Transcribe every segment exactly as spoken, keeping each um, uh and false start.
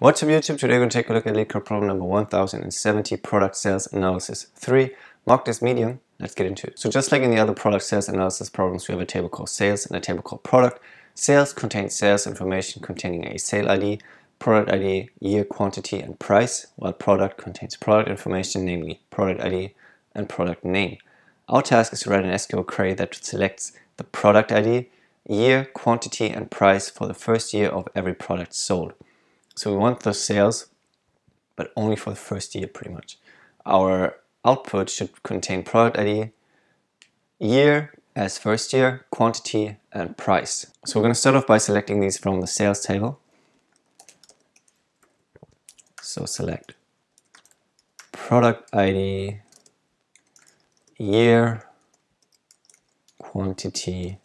What's up YouTube? Today we're going to take a look at LeetCode problem number one thousand seventy, product sales analysis three, mocked as medium. Let's get into it. So just like in the other product sales analysis problems, we have a table called sales and a table called product. Sales contains sales information containing a sale I D, product I D, year, quantity and price, while product contains product information, namely product I D and product name. Our task is to write an S Q L query that selects the product I D, year, quantity and price for the first year of every product sold. So we want the sales, but only for the first year pretty much. Our output should contain product I D, year as first year, quantity, and price. So we're going to start off by selecting these from the sales table. So select product I D, year, quantity,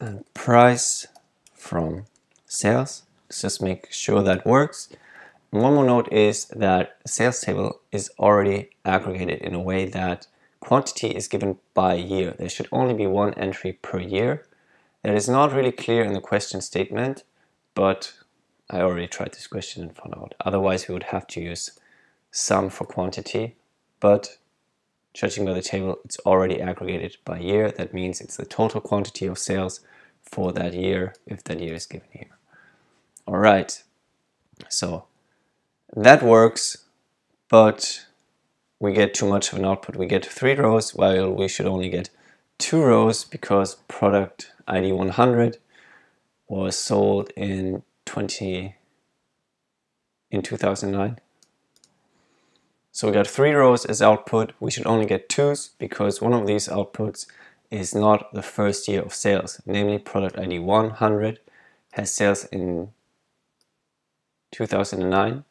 and price from sales. Let's just make sure that works. And one more note is that the sales table is already aggregated in a way that quantity is given by year. There should only be one entry per year. That is not really clear in the question statement, but I already tried this question and found out. Otherwise, we would have to use sum for quantity, but judging by the table, it's already aggregated by year. That means it's the total quantity of sales for that year, if that year is given here. All right, so that works, but we get too much of an output. We get three rows, while we should only get two rows because product I D one hundred was sold in twenty in two thousand nine. So we got three rows as output. We should only get twos because one of these outputs is not the first year of sales, namely product I D one hundred has sales in two thousand nine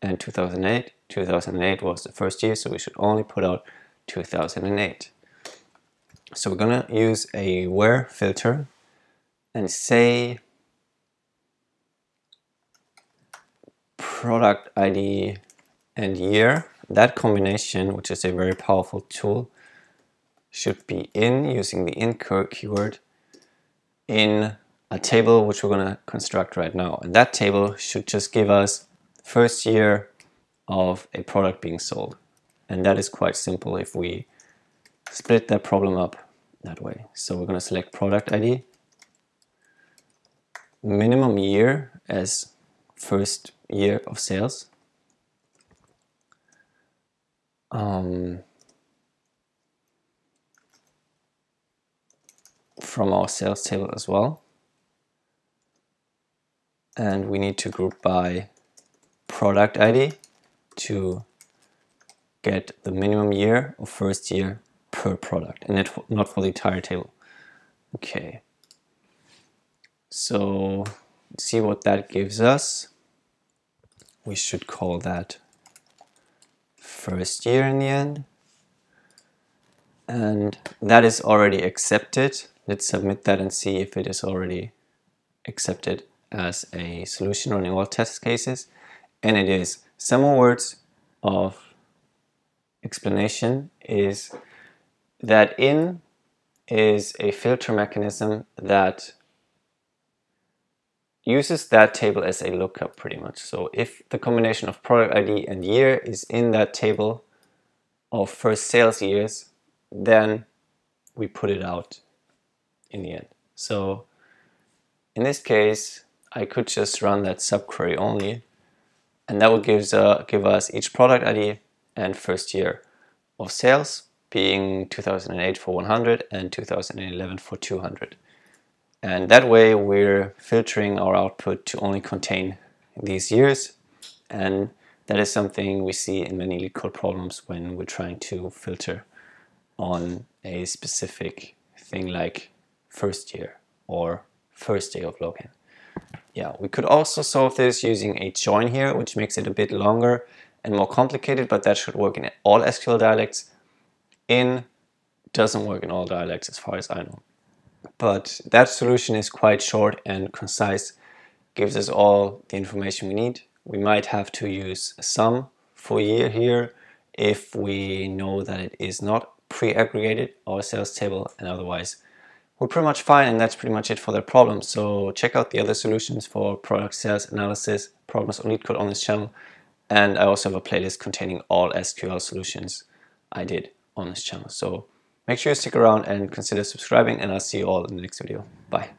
and two thousand eight. two thousand eight was the first year, so we should only put out two thousand eight. So we're gonna use a where filter and say product I D and year. That combination, which is a very powerful tool, should be in, using the in keyword, in a table which we're going to construct right now, and that table should just give us first year of a product being sold, and that is quite simple if we split that problem up that way. So we're going to select product I D, minimum year as first year of sales, um, from our sales table as well. And we need to group by product I D to get the minimum year or first year per product, and it, not for the entire table. Okay, so let's see what that gives us. We should call that first year in the end, and that is already accepted. Let's submit that and see if it is already accepted as a solution running all test cases, and it is. Some more words of explanation is that in is a filter mechanism that uses that table as a lookup pretty much. So if the combination of product I D and year is in that table of first sales years, then we put it out in the end. So in this case, I could just run that subquery only, and that would gives, uh, give us each product I D and first year of sales, being two thousand eight for one hundred and two thousand eleven for two hundred. And that way we're filtering our output to only contain these years, and that is something we see in many LeetCode problems when we're trying to filter on a specific thing like first year or first day of login. Yeah, we could also solve this using a join here, which makes it a bit longer and more complicated, but that should work in all S Q L dialects. In doesn't work in all dialects as far as I know. But that solution is quite short and concise, gives us all the information we need. We might have to use sum for year here if we know that it is not pre-aggregated or sales table, and otherwise we're pretty much fine, and that's pretty much it for that problem. So check out the other solutions for product sales analysis programs on LeetCode on this channel, and I also have a playlist containing all S Q L solutions I did on this channel. So make sure you stick around and consider subscribing, and I'll see you all in the next video. Bye.